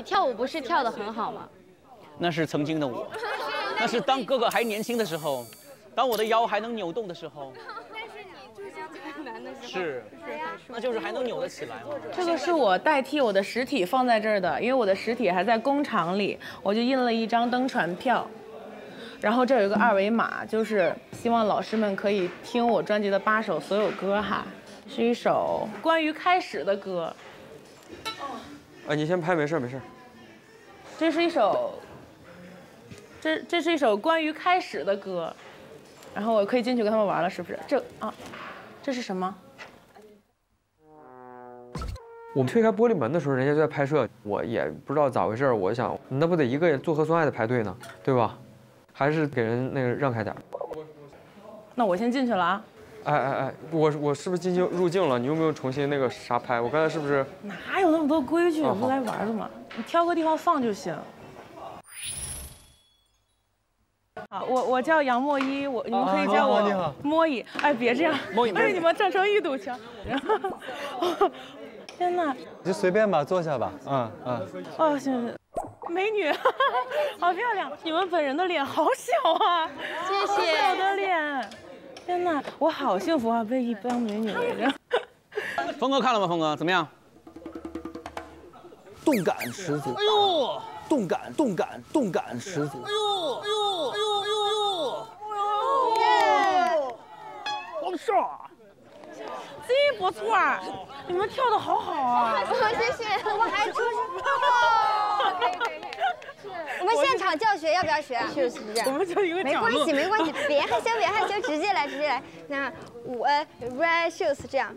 你跳舞不是跳得很好吗？那是曾经的我，那是当哥哥还年轻的时候，当我的腰还能扭动的时候。但是你就像最难的时候。是，那就是还能扭得起来吗？这个是我代替我的实体放在这儿的，因为我的实体还在工厂里，我就印了一张登船票。 然后这有一个二维码，就是希望老师们可以听我专辑的8首所有歌哈，是一首关于开始的歌。哎，你先拍，没事没事。这是一首关于开始的歌，然后我可以进去跟他们玩了，是不是？这是什么？我们推开玻璃门的时候，人家就在拍摄，我也不知道咋回事，我想那不得一个做核酸还得排队呢，对吧？ 还是给人那个让开点儿。那我先进去了啊！哎，我是不是入境了？你有没有重新那个啥拍？我刚才是不是？哪有那么多规矩？不来玩的嘛，你挑个地方放就行。好，我叫杨莫依，你们可以叫我莫依。哎，别这样，但是你们站成一堵墙。天哪！你就随便吧，坐下吧。哦，行。 美女，好漂亮！你们本人的脸好小啊，谢谢。好小的脸，天哪，我好幸福啊，被一帮美女围着。峰哥看了吗？峰哥怎么样？动感十足。哎呦，动感十足。哎呦！王少，真不错，你们跳的好好啊！谢谢，我还出去。 我们现场教学要不要学？是这样，我们就一个没关系，没关系，别害羞，别害羞，直接来，直接来。那我 red shoes 这样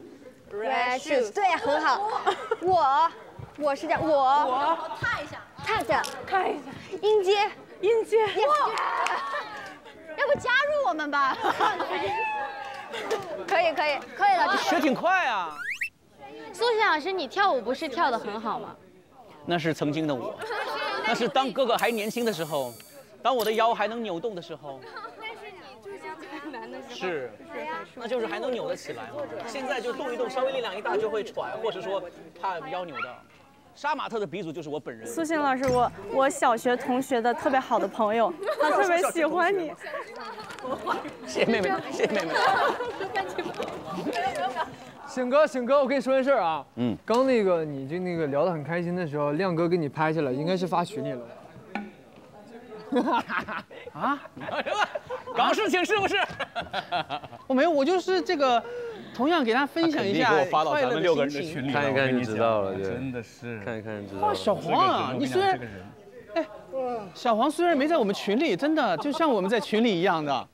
，red shoes 对，很好。我是这样，我踏一下，踏一下，音阶。要不加入我们吧？可以了，学挺快啊。苏轼老师，你跳舞不是跳得很好吗？那是曾经的我。 那是当哥哥还年轻的时候，当我的腰还能扭动的时候。但是你就像最难的时候。是，那就是还能扭得起来嘛。现在就动一动，稍微力量一大就会喘，或是说怕腰扭到。杀马特的鼻祖就是我本人。苏轼老师，我小学同学的特别好的朋友，他特别喜欢你。谢谢妹妹，谢谢妹妹。醒哥，我跟你说件事啊，刚那个你就那个聊得很开心的时候，亮哥给你拍下来，应该是发群里了。啊？搞事情是不是？我没有，我就是这个，同样给大家分享一下快乐的心情。看一看就知道了，真的是。看一看就知道。哇，小黄啊，你虽然，哎，小黄虽然没在我们群里，真的就像我们在群里一样的。